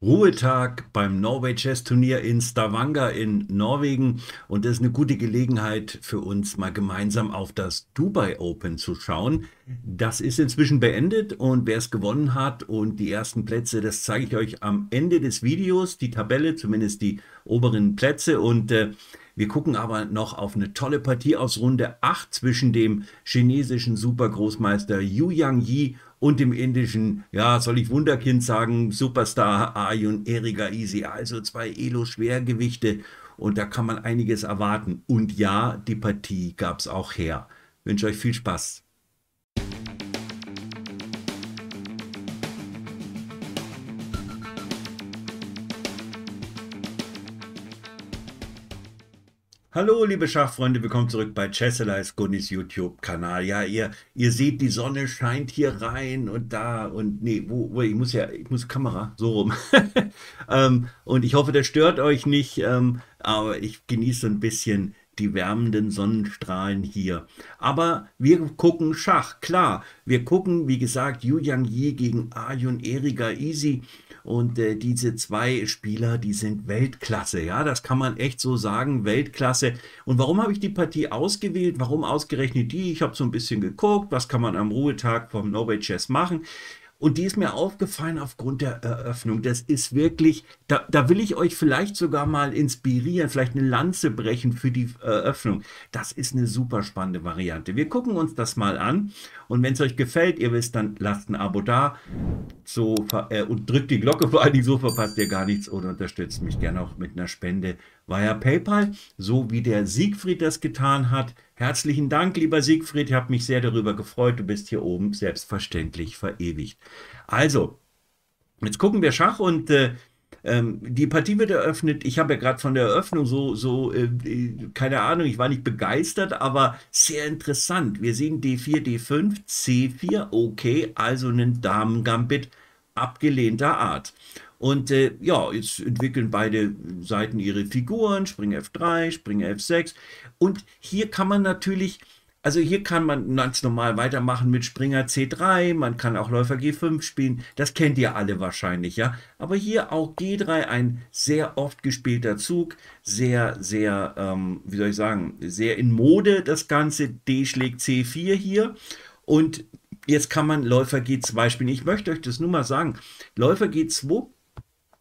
Ruhetag beim Norway Chess Turnier in Stavanger in Norwegen, und das ist eine gute Gelegenheit für uns, mal gemeinsam auf das Dubai Open zu schauen. Das ist inzwischen beendet, und wer es gewonnen hat und die ersten Plätze, das zeige ich euch am Ende des Videos, die Tabelle, zumindest die oberen Plätze, und wir gucken aber noch auf eine tolle Partie aus Runde 8 zwischen dem chinesischen Supergroßmeister Yu Yangyi und dem indischen, ja, soll ich Wunderkind sagen, Superstar Arjun Erigaisi. Also zwei Elo-Schwergewichte, und da kann man einiges erwarten. Und ja, die Partie gab es auch her. Ich wünsche euch viel Spaß. Hallo liebe Schachfreunde, willkommen zurück bei Chessalyze, Gunnys YouTube-Kanal. Ja, ihr seht, die Sonne scheint hier rein und da und nee, wo ich muss Kamera, so rum. Und ich hoffe, das stört euch nicht, aber ich genieße ein bisschen die wärmenden Sonnenstrahlen hier. Aber wir gucken Schach, klar. Wir gucken, wie gesagt, Yu Yangyi gegen Arjun Erigaisi. Und diese zwei Spieler, die sind Weltklasse. Ja, das kann man echt so sagen, Weltklasse. Und warum habe ich die Partie ausgewählt? Warum ausgerechnet die? Ich habe so ein bisschen geguckt, was kann man am Ruhetag vom Norway Chess machen. Und die ist mir aufgefallen aufgrund der Eröffnung. Das ist wirklich, da will ich euch vielleicht sogar mal inspirieren, vielleicht eine Lanze brechen für die Eröffnung. Das ist eine super spannende Variante. Wir gucken uns das mal an. Und wenn es euch gefällt, ihr wisst, dann lasst ein Abo da und drückt die Glocke. Vor allen Dingen, so verpasst ihr gar nichts, oder unterstützt mich gerne auch mit einer Spende via PayPal, so wie der Siegfried das getan hat. Herzlichen Dank, lieber Siegfried, ich habe mich sehr darüber gefreut, du bist hier oben selbstverständlich verewigt. Also, jetzt gucken wir Schach, und die Partie wird eröffnet. Ich habe ja gerade von der Eröffnung keine Ahnung, ich war nicht begeistert, aber sehr interessant. Wir sehen D4, D5, C4, okay, also einen Damen-Gambit abgelehnter Art. Und ja, jetzt entwickeln beide Seiten ihre Figuren, Springer F3, Springer F6. Und hier kann man natürlich, also hier kann man ganz normal weitermachen mit Springer C3, man kann auch Läufer G5 spielen, das kennt ihr alle wahrscheinlich, ja. Aber hier auch G3, ein sehr oft gespielter Zug, sehr, wie soll ich sagen, sehr in Mode das Ganze, D schlägt C4 hier, und jetzt kann man Läufer G2 spielen. Ich möchte euch das nur mal sagen, Läufer G2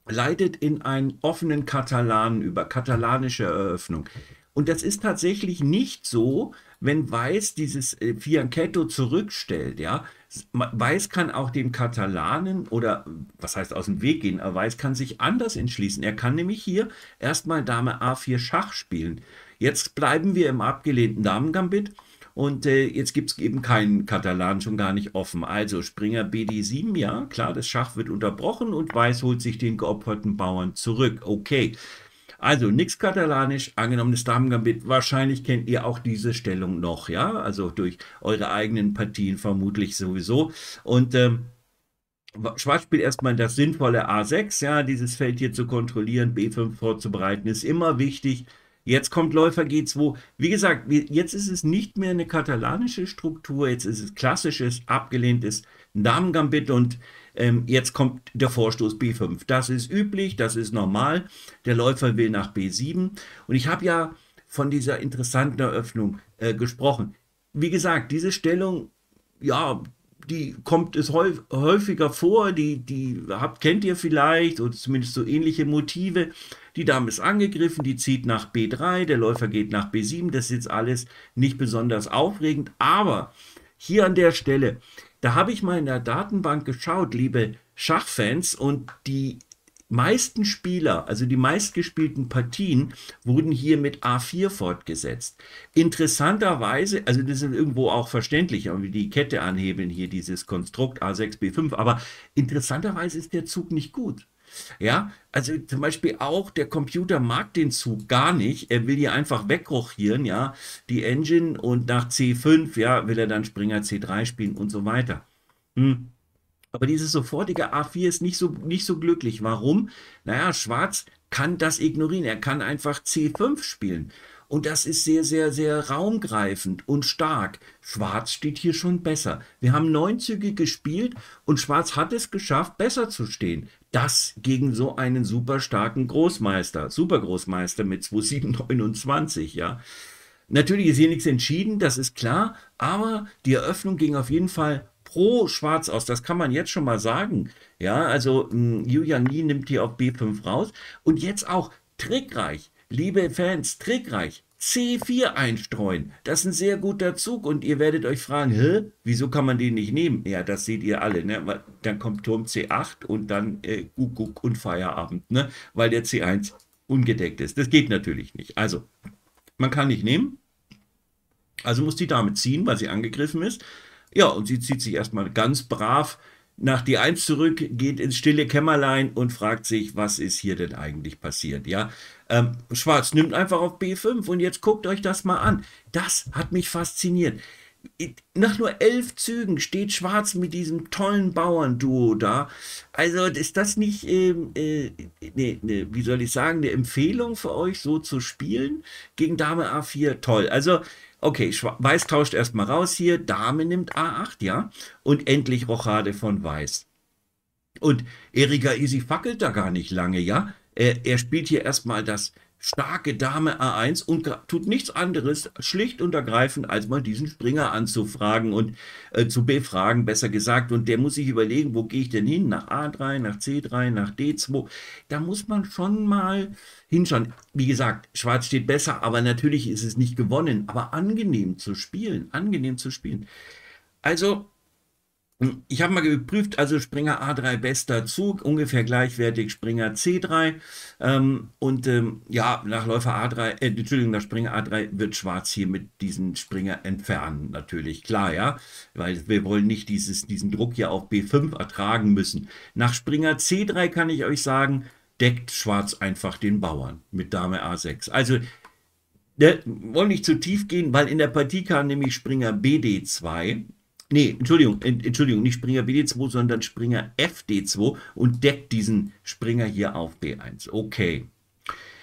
leitet in einen offenen Katalanen über, katalanische Eröffnung. Und das ist tatsächlich nicht so, wenn Weiß dieses Fianchetto zurückstellt. Ja? Weiß kann auch dem Katalanen, oder was heißt aus dem Weg gehen, aber Weiß kann sich anders entschließen. Er kann nämlich hier erstmal Dame A4 Schach spielen. Jetzt bleiben wir im abgelehnten Damengambit. Und jetzt gibt es eben keinen Katalan, schon gar nicht offen. Also Springer BD7, ja, klar, das Schach wird unterbrochen und Weiß holt sich den geopferten Bauern zurück. Okay, also nichts katalanisch, angenommenes Damengambit. Wahrscheinlich kennt ihr auch diese Stellung noch, ja, also durch eure eigenen Partien vermutlich sowieso. Und Schwarz spielt erstmal das sinnvolle A6, ja, dieses Feld hier zu kontrollieren, B5 vorzubereiten, ist immer wichtig. Jetzt kommt Läufer G2. Wie gesagt, jetzt ist es nicht mehr eine katalanische Struktur, jetzt ist es klassisches, abgelehntes Damengambit, und jetzt kommt der Vorstoß B5. Das ist üblich, das ist normal. Der Läufer will nach B7. Und ich habe ja von dieser interessanten Eröffnung gesprochen. Wie gesagt, diese Stellung, ja, die kommt es häufiger vor, kennt ihr vielleicht, oder zumindest so ähnliche Motive. Die Dame ist angegriffen, die zieht nach B3, der Läufer geht nach B7, das ist jetzt alles nicht besonders aufregend, aber hier an der Stelle, da habe ich mal in der Datenbank geschaut, liebe Schachfans, und die meisten Spieler, also die meistgespielten Partien, wurden hier mit A4 fortgesetzt. Interessanterweise, also das ist irgendwo auch verständlich, wie die Kette anhebeln hier, dieses Konstrukt A6, B5, aber interessanterweise ist der Zug nicht gut. Ja, also zum Beispiel auch der Computer mag den Zug gar nicht, er will hier einfach wegrochieren, ja, die Engine, und nach C5, ja, will er dann Springer C3 spielen und so weiter. Aber dieses sofortige A4 ist nicht so glücklich. Warum? Naja, Schwarz kann das ignorieren. Er kann einfach C5 spielen. Und das ist sehr raumgreifend und stark. Schwarz steht hier schon besser. Wir haben 9 Züge gespielt und Schwarz hat es geschafft, besser zu stehen. Das gegen so einen super starken Großmeister, Supergroßmeister mit 2,729, ja. Natürlich ist hier nichts entschieden, das ist klar, aber die Eröffnung ging auf jeden Fall pro Schwarz aus, das kann man jetzt schon mal sagen. Ja, also Yu Yangyi nimmt hier auf B5 raus und jetzt auch trickreich, liebe Fans, trickreich. C4 einstreuen, das ist ein sehr guter Zug und ihr werdet euch fragen, hä, wieso kann man den nicht nehmen? Ja, das seht ihr alle, ne? Weil dann kommt Turm C8 und dann Kuckuck und Feierabend, ne? Weil der C1 ungedeckt ist. Das geht natürlich nicht. Also, man kann nicht nehmen, also muss die Dame ziehen, weil sie angegriffen ist. Ja, und sie zieht sich erstmal ganz brav nach D1 zurück, geht ins stille Kämmerlein und fragt sich, was ist hier denn eigentlich passiert, ja. Schwarz nimmt einfach auf B5 und jetzt guckt euch das mal an. Das hat mich fasziniert. Nach nur 11 Zügen steht Schwarz mit diesem tollen Bauernduo da. Also ist das nicht, wie soll ich sagen, eine Empfehlung für euch, so zu spielen? Gegen Dame A4, toll. Also, okay, Weiß tauscht erstmal raus hier, Dame nimmt A8, ja. Und endlich Rochade von Weiß. Und Erigaisi fackelt da gar nicht lange, ja. Er spielt hier erstmal das starke Dame A1 und tut nichts anderes, schlicht und ergreifend, als mal diesen Springer anzufragen und zu befragen, besser gesagt. Und der muss sich überlegen, wo gehe ich denn hin? Nach A3, nach C3, nach D2. Da muss man schon mal hinschauen. Wie gesagt, Schwarz steht besser, aber natürlich ist es nicht gewonnen. Aber angenehm zu spielen, angenehm zu spielen. Also, ich habe mal geprüft, also Springer A3 bester Zug, ungefähr gleichwertig Springer C3 ja, nach Läufer A3, Entschuldigung, nach Springer A3 wird Schwarz hier mit diesen Springer entfernen, natürlich, klar, ja, weil wir wollen nicht diesen Druck hier auf B5 ertragen müssen. Nach Springer C3 kann ich euch sagen, deckt Schwarz einfach den Bauern mit Dame A6. Also, wir wollen nicht zu tief gehen, weil in der Partie kam nämlich Springer BD2, nee, Entschuldigung, nicht Springer BD2, sondern Springer FD2 und deckt diesen Springer hier auf B1. Okay,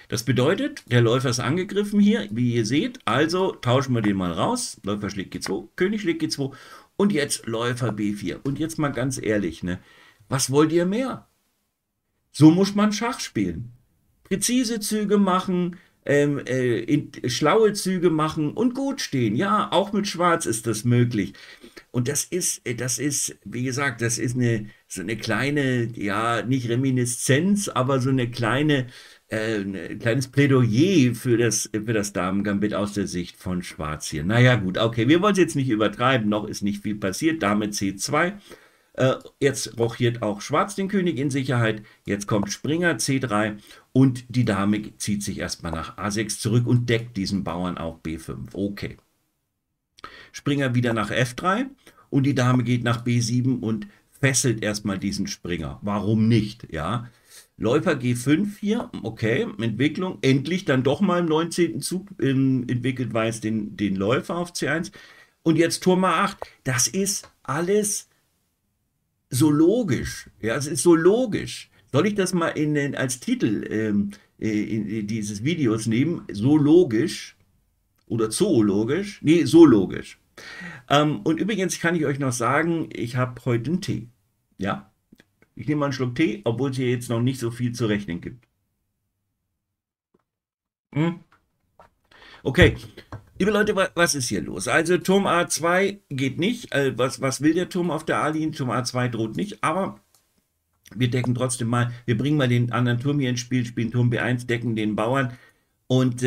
das bedeutet, der Läufer ist angegriffen hier, wie ihr seht. Also tauschen wir den mal raus. Läufer schlägt G2, König schlägt G2 und jetzt Läufer B4. Und jetzt mal ganz ehrlich, ne? Was wollt ihr mehr? So muss man Schach spielen. Präzise Züge machen, schlaue Züge machen und gut stehen. Ja, auch mit Schwarz ist das möglich. Und das ist, wie gesagt, das ist so eine kleine, ja, nicht Reminiszenz, aber so eine kleine, ein kleines Plädoyer für das Damen-Gambit aus der Sicht von Schwarz hier. Naja, gut, okay, wir wollen es jetzt nicht übertreiben, noch ist nicht viel passiert. Dame C2, jetzt rochiert auch Schwarz den König in Sicherheit, jetzt kommt Springer C3 und die Dame zieht sich erstmal nach A6 zurück und deckt diesen Bauern auf B5. Okay. Springer wieder nach F3 und die Dame geht nach B7 und fesselt erstmal diesen Springer. Warum nicht, ja? Läufer G5 hier, okay, Entwicklung. Endlich dann doch mal im 19. Zug entwickelt Weiß den Läufer auf C1. Und jetzt Turm A8. Das ist alles so logisch. Ja, es ist so logisch. Soll ich das mal als Titel in dieses Videos nehmen? So logisch oder zoologisch? Nee, so logisch. Und übrigens kann ich euch noch sagen, ich habe heute einen Tee. Ja, ich nehme mal einen Schluck Tee, obwohl es hier jetzt noch nicht so viel zu rechnen gibt. Okay, liebe Leute, was ist hier los? Also Turm A2 geht nicht. Was will der Turm auf der A-Linie? Turm A2 droht nicht, aber wir decken trotzdem mal, wir bringen mal den anderen Turm hier ins Spiel, spielen Turm B1, decken den Bauern. Und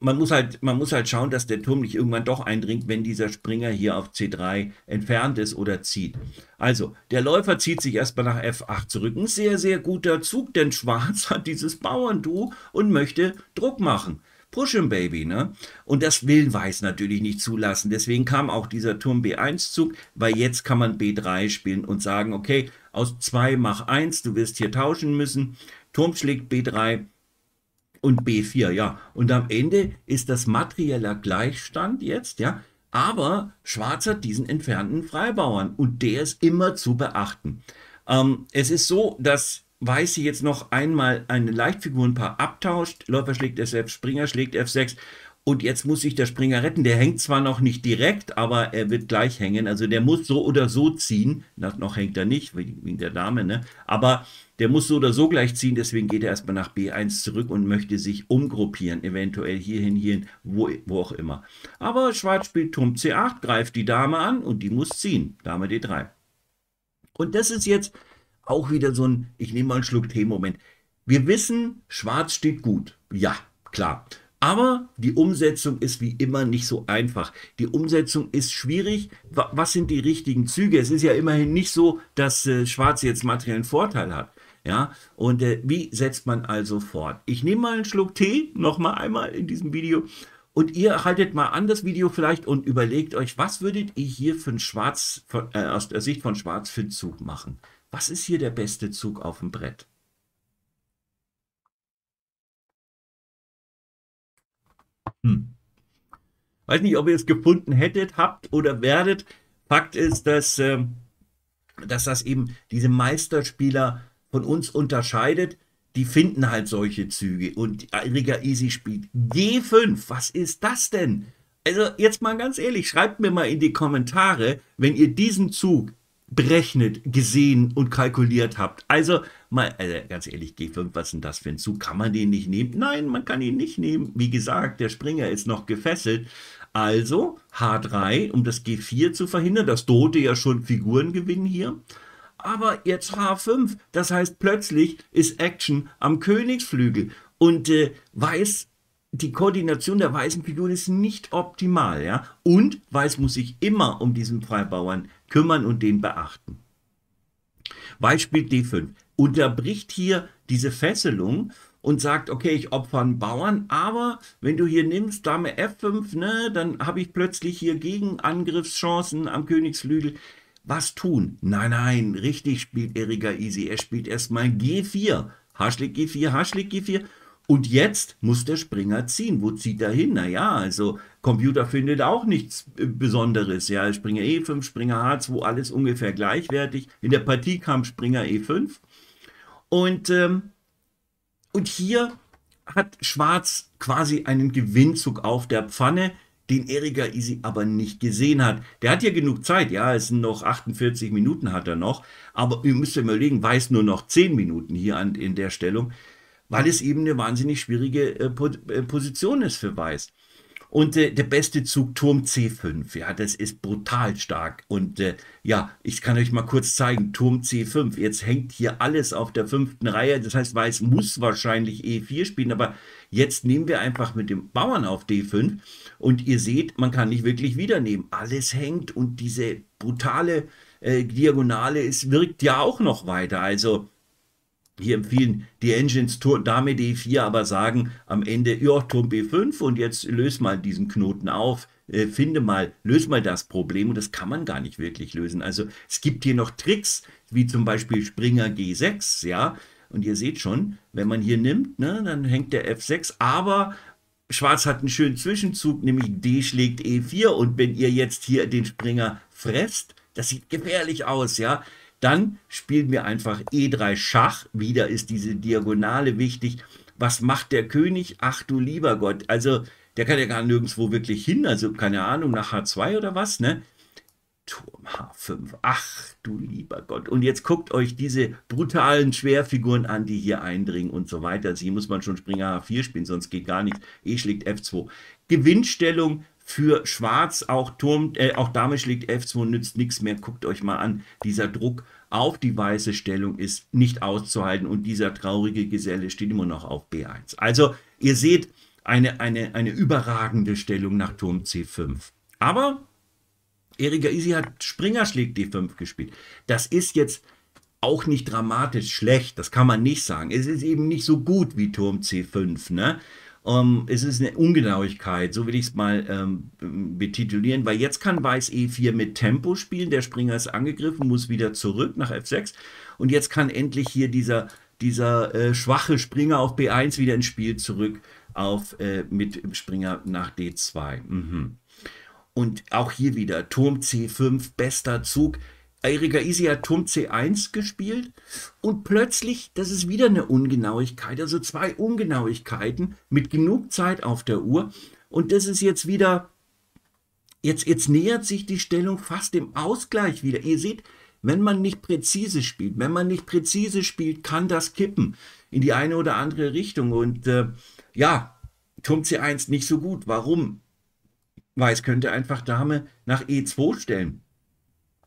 man muss halt schauen, dass der Turm nicht irgendwann doch eindringt, wenn dieser Springer hier auf C3 entfernt ist oder zieht. Also, der Läufer zieht sich erstmal nach F8 zurück. Ein sehr, sehr guter Zug, denn Schwarz hat dieses Bauernduo und möchte Druck machen. Push him, Baby, ne? Und das will Weiß natürlich nicht zulassen. Deswegen kam auch dieser Turm B1-Zug, weil jetzt kann man B3 spielen und sagen, okay, aus 2 mach 1, du wirst hier tauschen müssen. Turm schlägt B3. Und B4, ja. Und am Ende ist das materieller Gleichstand jetzt, ja. Aber Schwarz hat diesen entfernten Freibauern und der ist immer zu beachten. Es ist so, dass Weiß hier jetzt noch einmal eine Leichtfigurenpaar abtauscht. Läufer schlägt S6, Springer schlägt F6. Und jetzt muss sich der Springer retten. Der hängt zwar noch nicht direkt, aber er wird gleich hängen. Also der muss so oder so ziehen. Noch hängt er nicht, wegen der Dame, ne. Aber Der muss so oder so gleich ziehen, deswegen geht er erstmal nach B1 zurück und möchte sich umgruppieren, eventuell hierhin, wo auch immer. Aber Schwarz spielt Turm C8, greift die Dame an und die muss ziehen, Dame D3. Und das ist jetzt auch wieder so ein, ich nehme mal einen Schluck Tee-Moment. Wir wissen, Schwarz steht gut, ja, klar. Aber die Umsetzung ist wie immer nicht so einfach. Die Umsetzung ist schwierig. Was sind die richtigen Züge? Es ist ja immerhin nicht so, dass Schwarz jetzt materiellen Vorteil hat. Ja? Und wie setzt man also fort? Ich nehme mal einen Schluck Tee, einmal in diesem Video. Und ihr haltet mal an das Video vielleicht und überlegt euch, was würdet ihr hier für einen Schwarz, aus der Sicht von Schwarz für einen Zug machen? Was ist hier der beste Zug auf dem Brett? Weiß nicht, ob ihr es gefunden hättet, habt oder werdet. Fakt ist, dass das eben diese Meisterspieler von uns unterscheidet. Die finden halt solche Züge. Und Erigaisi spielt G5. Was ist das denn? Also jetzt mal ganz ehrlich, schreibt mir mal in die Kommentare, wenn ihr diesen Zug berechnet, gesehen und kalkuliert habt. Also mal, ganz ehrlich, G5, was ist denn das für ein Zug? Kann man den nicht nehmen? Nein, man kann ihn nicht nehmen. Wie gesagt, der Springer ist noch gefesselt. Also H3, um das G4 zu verhindern. Das drohte ja schon Figurengewinn hier. Aber jetzt H5, das heißt, plötzlich ist Action am Königsflügel. Und Weiß, die Koordination der weißen Figuren ist nicht optimal. Ja? Und Weiß muss sich immer um diesen Freibauern kümmern und den beachten. Weiß spielt D5, unterbricht hier diese Fesselung und sagt, okay, ich opfere einen Bauern, aber wenn du hier nimmst, Dame F5, ne, dann habe ich plötzlich hier Gegenangriffschancen am Königsflügel. Was tun? Nein, nein, richtig spielt Erigaisi. Er spielt erstmal G4, Haschlik G4, Haschlik G4. Und jetzt muss der Springer ziehen. Wo zieht er hin? Naja, also Computer findet auch nichts Besonderes. Ja, Springer E5, Springer H2, alles ungefähr gleichwertig. In der Partie kam Springer E5. Und hier hat Schwarz quasi einen Gewinnzug auf der Pfanne, den Erigaisi aber nicht gesehen hat. Der hat ja genug Zeit, ja, es sind noch 48 Minuten hat er noch. Aber ihr müsst ja überlegen, Weiß nur noch 10 Minuten hier in der Stellung, weil es eben eine wahnsinnig schwierige Position ist für Weiß. Und der beste Zug, Turm C5, ja, das ist brutal stark. Und ja, ich kann euch mal kurz zeigen, Turm C5, jetzt hängt hier alles auf der 5. Reihe, das heißt, Weiß muss wahrscheinlich E4 spielen, aber jetzt nehmen wir einfach mit dem Bauern auf D5 und ihr seht, man kann nicht wirklich wiedernehmen. Alles hängt und diese brutale Diagonale, es wirkt ja auch noch weiter, also... Hier empfehlen die Engines Dame D4, aber sagen am Ende, ja, Turm B5 und jetzt löse mal diesen Knoten auf, löse mal das Problem und das kann man gar nicht wirklich lösen. Also es gibt hier noch Tricks, wie zum Beispiel Springer G6, ja, und ihr seht schon, wenn man hier nimmt, ne, dann hängt der F6, aber Schwarz hat einen schönen Zwischenzug, nämlich D schlägt E4 und wenn ihr jetzt hier den Springer fresst, das sieht gefährlich aus, ja. Dann spielen wir einfach E3 Schach. Wieder ist diese Diagonale wichtig. Was macht der König? Ach du lieber Gott. Also der kann ja gar nirgendwo wirklich hin. Also keine Ahnung, nach H2 oder was, ne? Turm H5. Ach du lieber Gott. Und jetzt guckt euch diese brutalen Schwerfiguren an, die hier eindringen und so weiter. Also hier muss man schon Springer H4 spielen, sonst geht gar nichts. E schlägt F2. Gewinnstellung. Für Schwarz auch Turm, auch Dame schlägt F2, nützt nichts mehr. Guckt euch mal an, dieser Druck auf die weiße Stellung ist nicht auszuhalten und dieser traurige Geselle steht immer noch auf B1. Also ihr seht eine überragende Stellung nach Turm C5. Aber Erigaisi hat Springer schlägt D5 gespielt. Das ist jetzt auch nicht dramatisch schlecht, das kann man nicht sagen. Es ist eben nicht so gut wie Turm C5, ne? Es ist eine Ungenauigkeit, so will ich es mal betitulieren, weil jetzt kann Weiß E4 mit Tempo spielen, der Springer ist angegriffen, muss wieder zurück nach F6 und jetzt kann endlich hier dieser schwache Springer auf B1 wieder ins Spiel zurück mit Springer nach D2. Und auch hier wieder Turm C5, bester Zug. Erigaisi hat Turm C1 gespielt und plötzlich, das ist wieder eine Ungenauigkeit, also 2 Ungenauigkeiten mit genug Zeit auf der Uhr und das ist jetzt wieder, jetzt nähert sich die Stellung fast dem Ausgleich wieder. Ihr seht, Wenn man nicht präzise spielt, kann das kippen in die eine oder andere Richtung. Und ja, Turm C1 nicht so gut. Warum? Weiß könnte einfach Dame nach E2 stellen.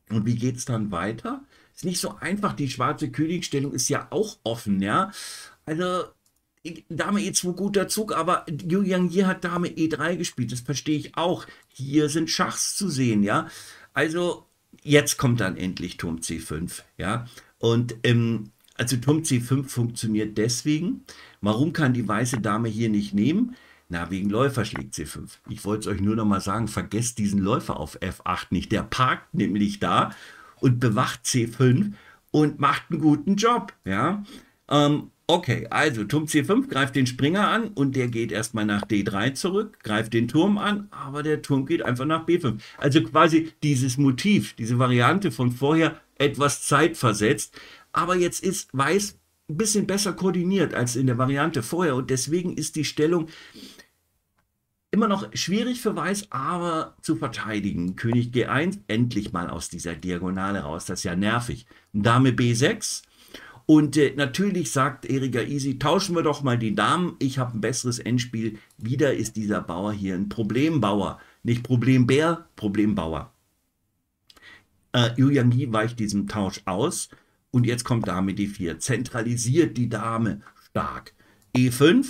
Und wie geht es dann weiter? Ist nicht so einfach. Die schwarze Königstellung ist ja auch offen, ja. Also Dame E2, guter Zug, aber Yu Yangyi hat Dame E3 gespielt. Das verstehe ich auch. Hier sind Schachs zu sehen, ja. Also jetzt kommt dann endlich Turm C5, ja. Und also Turm C5 funktioniert deswegen. Warum kann die weiße Dame hier nicht nehmen? Na, wegen Läufer schlägt C5. Ich wollte es euch nur noch mal sagen, vergesst diesen Läufer auf F8 nicht. Der parkt nämlich da und bewacht C5 und macht einen guten Job. Ja? Okay, also Turm C5 greift den Springer an und der geht erstmal nach D3 zurück, greift den Turm an, aber der Turm geht einfach nach B5. Also quasi dieses Motiv, diese Variante von vorher etwas zeitversetzt, aber jetzt ist Weiß ein bisschen besser koordiniert als in der Variante vorher und deswegen ist die Stellung immer noch schwierig für Weiß, aber zu verteidigen. König G1, endlich mal aus dieser Diagonale raus, das ist ja nervig. Dame B6 und natürlich sagt Erigaisi, tauschen wir doch mal die Damen, ich habe ein besseres Endspiel. Wieder ist dieser Bauer hier ein Problembauer, nicht Problembär, Problembauer. Yu Yangyi weicht diesem Tausch aus. Und jetzt kommt Dame D4, zentralisiert die Dame stark. E5,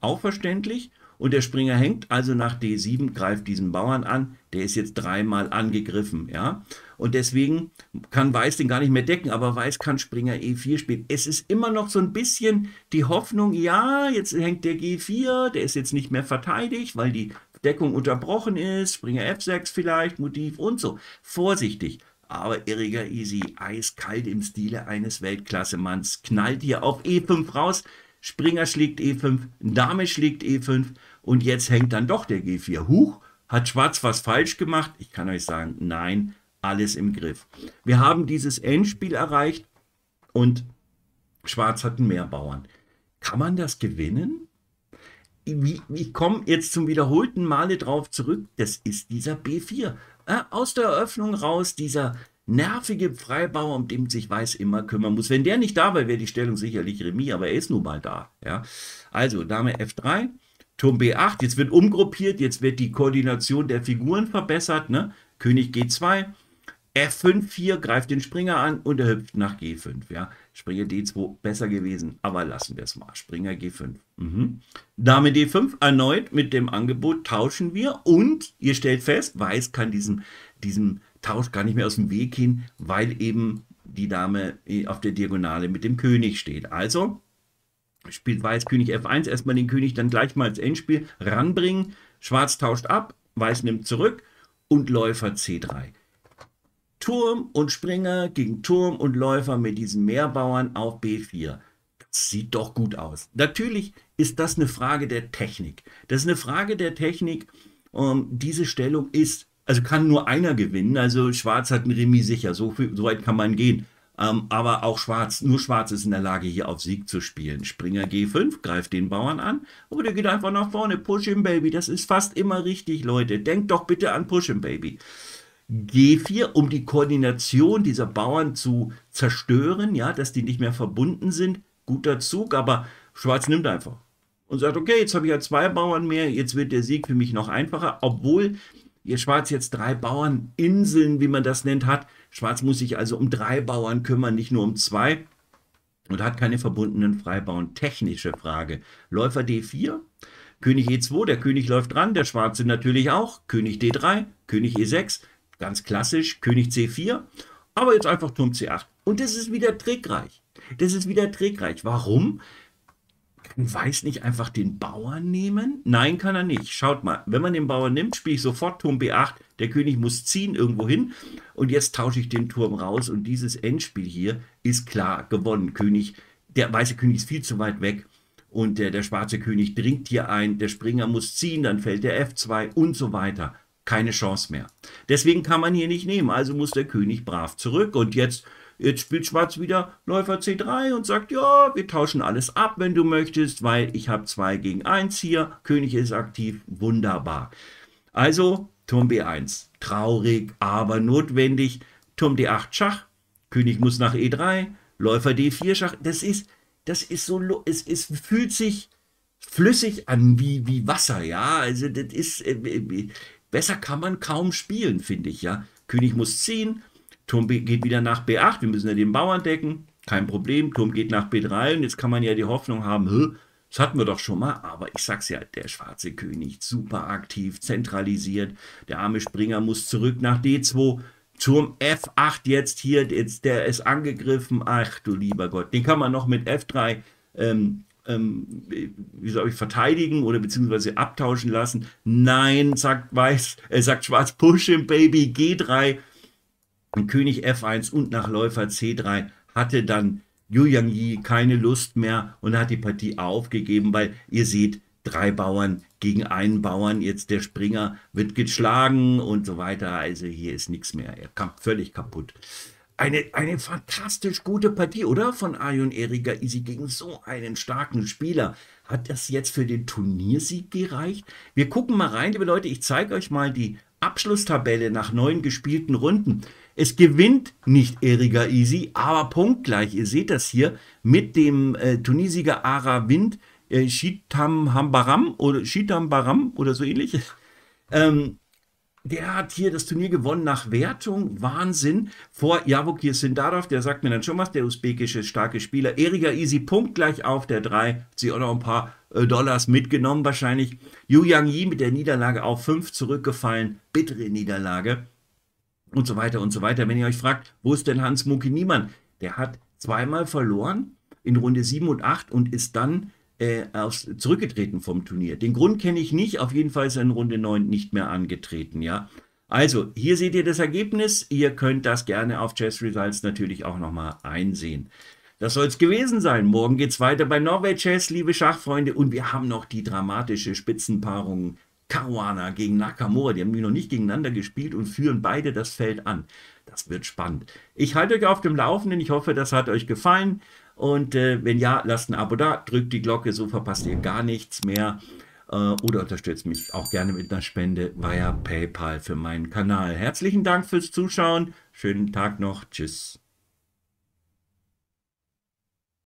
auch verständlich. Und der Springer hängt also nach D7, greift diesen Bauern an. Der ist jetzt dreimal angegriffen, ja. Und deswegen kann Weiß den gar nicht mehr decken, aber Weiß kann Springer E4 spielen. Es ist immer noch so ein bisschen die Hoffnung, ja, jetzt hängt der G4, der ist jetzt nicht mehr verteidigt, weil die Deckung unterbrochen ist. Springer F6 vielleicht, Motiv und so. Vorsichtig. Aber Erigaisi, eiskalt im Stile eines Weltklasse-Manns, knallt hier auf E5 raus, Springer schlägt E5, Dame schlägt E5 und jetzt hängt dann doch der G4. Huch, hat Schwarz was falsch gemacht? Ich kann euch sagen, nein, alles im Griff. Wir haben dieses Endspiel erreicht und Schwarz hat einen Mehrbauern. Kann man das gewinnen? Ich komme jetzt zum wiederholten Male drauf zurück, das ist dieser B4. Aus der Eröffnung raus, dieser nervige Freibauer, um den sich Weiß immer kümmern muss. Wenn der nicht da wäre, wäre die Stellung sicherlich Remis, aber er ist nun mal da. Ja? Also Dame F3, Turm B8, jetzt wird umgruppiert, jetzt wird die Koordination der Figuren verbessert. Ne? König G2, F5, 4, greift den Springer an und er hüpft nach G5. Ja? Springer D2, besser gewesen, aber lassen wir es mal. Springer G5. Dame D5 erneut mit dem Angebot tauschen wir und ihr stellt fest, Weiß kann diesem Tausch gar nicht mehr aus dem Weg gehen, weil eben die Dame auf der Diagonale mit dem König steht. Also spielt Weiß König F1, erstmal den König dann gleich mal ins Endspiel ranbringen, Schwarz tauscht ab, Weiß nimmt zurück und Läufer C3. Turm und Springer gegen Turm und Läufer mit diesen Mehrbauern auf B4. Das sieht doch gut aus. Natürlich ist das eine Frage der Technik. Das ist eine Frage der Technik. Diese Stellung ist, also kann nur einer gewinnen. Also Schwarz hat ein Remis sicher, so weit kann man gehen. Aber auch Schwarz, nur Schwarz ist in der Lage, hier auf Sieg zu spielen. Springer G5, greift den Bauern an. Aber der geht einfach nach vorne. Push-him, Baby. Das ist fast immer richtig, Leute. Denkt doch bitte an Push-him, Baby. G4, um die Koordination dieser Bauern zu zerstören, ja, dass die nicht mehr verbunden sind. Guter Zug, aber Schwarz nimmt einfach und sagt, okay, jetzt habe ich ja zwei Bauern mehr, jetzt wird der Sieg für mich noch einfacher, obwohl ihr Schwarz jetzt drei Bauerninseln, wie man das nennt, hat. Schwarz muss sich also um drei Bauern kümmern, nicht nur um zwei und hat keine verbundenen Freibauern. Technische Frage. Läufer D4, König E2, der König läuft ran, der Schwarze natürlich auch, König D3, König E6, ganz klassisch, König C4, aber jetzt einfach Turm C8. Und das ist wieder trickreich. Das ist wieder trickreich. Warum? Kann Weiß nicht einfach den Bauern nehmen? Nein, kann er nicht. Schaut mal, wenn man den Bauern nimmt, spiele ich sofort Turm B8. Der König muss ziehen irgendwo hin. Und jetzt tausche ich den Turm raus. Und dieses Endspiel hier ist klar gewonnen. Der weiße König ist viel zu weit weg. Und der schwarze König dringt hier ein. Der Springer muss ziehen, dann fällt der F2 und so weiter. Keine Chance mehr. Deswegen kann man hier nicht nehmen. Also muss der König brav zurück. Und jetzt spielt Schwarz wieder Läufer C3 und sagt, ja, wir tauschen alles ab, wenn du möchtest, weil ich habe 2 gegen 1 hier. König ist aktiv, wunderbar. Also Turm B1, traurig, aber notwendig. Turm D8 Schach, König muss nach E3, Läufer D4, Schach. Das ist so, es fühlt sich flüssig an wie Wasser, ja. Also das ist, besser kann man kaum spielen, finde ich, ja. König muss ziehen, Turm geht wieder nach B8, wir müssen ja den Bauern decken, kein Problem, Turm geht nach B3 und jetzt kann man ja die Hoffnung haben, das hatten wir doch schon mal, aber ich sag's ja, der schwarze König, super aktiv, zentralisiert, der arme Springer muss zurück nach D2, Turm F8 jetzt hier, jetzt, der ist angegriffen, ach du lieber Gott, den kann man noch mit F3 verteidigen oder beziehungsweise abtauschen lassen. Nein, sagt Weiß, sagt Schwarz, push him, Baby, G3, und König F1 und nach Läufer C3 hatte dann Yu Yangyi keine Lust mehr und hat die Partie aufgegeben, weil ihr seht, 3 Bauern gegen einen Bauern, jetzt der Springer wird geschlagen und so weiter, also hier ist nichts mehr, er kam völlig kaputt. Eine fantastisch gute Partie, oder? Von Arjun Erigaisi gegen so einen starken Spieler. Hat das jetzt für den Turniersieg gereicht? Wir gucken mal rein, liebe Leute. Ich zeige euch mal die Abschlusstabelle nach 9 gespielten Runden. Es gewinnt nicht Erigaisi, aber punktgleich. Ihr seht das hier mit dem Turniersieger Ara Wind, Shitam Baram oder so ähnlich. Der hat hier das Turnier gewonnen nach Wertung, Wahnsinn, vor Yavukir Sindarov, der sagt mir dann schon was, der usbekische starke Spieler. Erigaisi punktgleich auf der 3, hat sie auch noch ein paar Dollars mitgenommen wahrscheinlich. Yu Yangyi mit der Niederlage auf 5 zurückgefallen, bittere Niederlage und so weiter und so weiter. Wenn ihr euch fragt, wo ist denn Hans Mucke Niemann? Der hat 2-mal verloren in Runde 7 und 8 und ist dann zurückgetreten vom Turnier. Den Grund kenne ich nicht, auf jeden Fall ist er in Runde 9 nicht mehr angetreten, ja. Also, hier seht ihr das Ergebnis, ihr könnt das gerne auf Chess Results natürlich auch nochmal einsehen. Das soll es gewesen sein, morgen geht es weiter bei Norway Chess, liebe Schachfreunde, und wir haben noch die dramatische Spitzenpaarung Caruana gegen Nakamura, die haben noch nicht gegeneinander gespielt und führen beide das Feld an. Das wird spannend. Ich halte euch auf dem Laufenden, ich hoffe, das hat euch gefallen. Und wenn ja, lasst ein Abo da, drückt die Glocke, so verpasst ihr gar nichts mehr. Oder unterstützt mich auch gerne mit einer Spende via PayPal für meinen Kanal. Herzlichen Dank fürs Zuschauen, schönen Tag noch, tschüss.